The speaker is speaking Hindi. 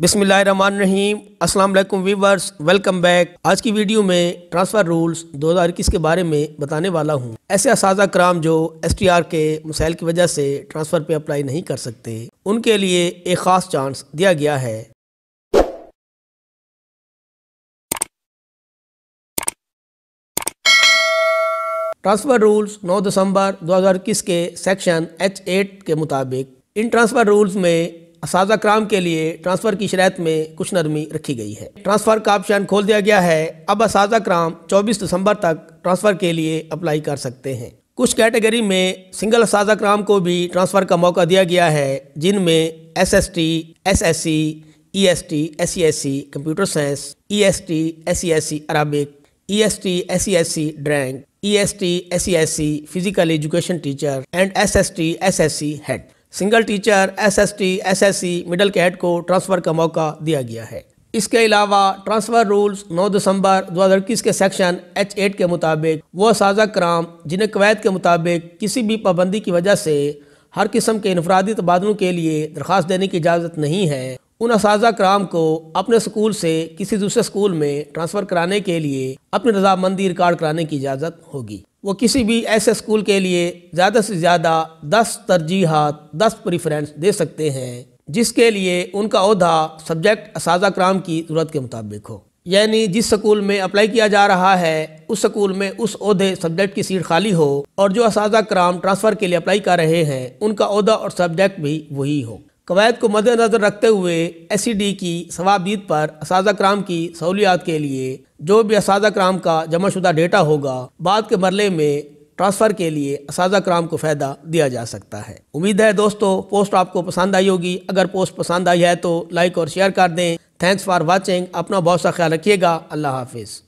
बिस्मिल्लाहिर्रहमानिर्रहीम अस्सलाम वालेकुम व्यूअर्स, वेलकम बैक। आज की वीडियो में ट्रांसफ़र रूल्स 2021 के बारे में बताने वाला हूँ। ऐसे असातिज़ा कराम जो STR के मसाइल की वजह से ट्रांसफ़र पे अप्लाई नहीं कर सकते, उनके लिए एक ख़ास चांस दिया गया है। ट्रांसफ़र रूल्स 9 दिसंबर 2021 के सेक्शन H8 के मुताबिक इन ट्रांसफ़र रूल्स में असातिज़ा कराम के लिए ट्रांसफ़र की शराइत में कुछ नरमी रखी गई है। ट्रांसफ़र का ऑप्शन खोल दिया गया है। अब असातिज़ा कराम 24 दिसंबर तक ट्रांसफ़र के लिए अप्लाई कर सकते हैं। कुछ कैटेगरी में सिंगल असातिज़ा कराम को भी ट्रांसफ़र का मौका दिया गया है, जिनमें SST, SSC, EST, SESC computer science, EST, SESC Arabic, EST, SESC ड्रैंग, EST, SESC physical education teacher and SST, SSC head. Single teacher SST, SSC middle के हेड को ट्रांसफ़र का मौका दिया गया है। इसके अलावा ट्रांसफ़र रूल्स 9 दिसंबर 2021 के सेक्शन H8 के मुताबिक वो असातिज़ा कराम जिन्हें कवायद के मुताबिक किसी भी पाबंदी की वजह से हर किस्म के इनफरादी तबादलों के लिए दरख्वास्त देने की इजाज़त नहीं है, उन असातिज़ा कराम को अपने स्कूल से किसी दूसरे स्कूल में ट्रांसफ़र कराने के लिए अपनी रजामंदी रिकॉर्ड कराने की इजाज़त होगी। वो किसी भी ऐसे स्कूल के लिए ज़्यादा से ज़्यादा 10 तरजीहात, 10 प्रेफरेंस दे सकते हैं, जिसके लिए उनका ओहदा सब्जेक्ट असातिज़ा कराम की ज़रूरत के मुताबिक हो। यानी जिस स्कूल में अप्लाई किया जा रहा है उस स्कूल में उस ओहदे सब्जेक्ट की सीट खाली हो, और जो असातिज़ा कराम ट्रांसफ़र के लिए अप्लाई कर रहे हैं उनका ओहदा और सब्जेक्ट भी वही हो। कवायद को मद्देनज़र रखते हुए SED की सवाबदीद पर असातिज़ा कराम की सहूलियात के लिए जो भी असातिज़ा कराम का जमाशुदा डेटा होगा, बाद के मरले में ट्रांसफ़र के लिए असातिज़ा कराम को फ़ायदा दिया जा सकता है। उम्मीद है दोस्तों पोस्ट आपको पसंद आई होगी। अगर पोस्ट पसंद आई है तो लाइक और शेयर कर दें। Thanks for watching. अपना बहुत सा ख्याल रखिएगा। अल्लाह हाफिज़।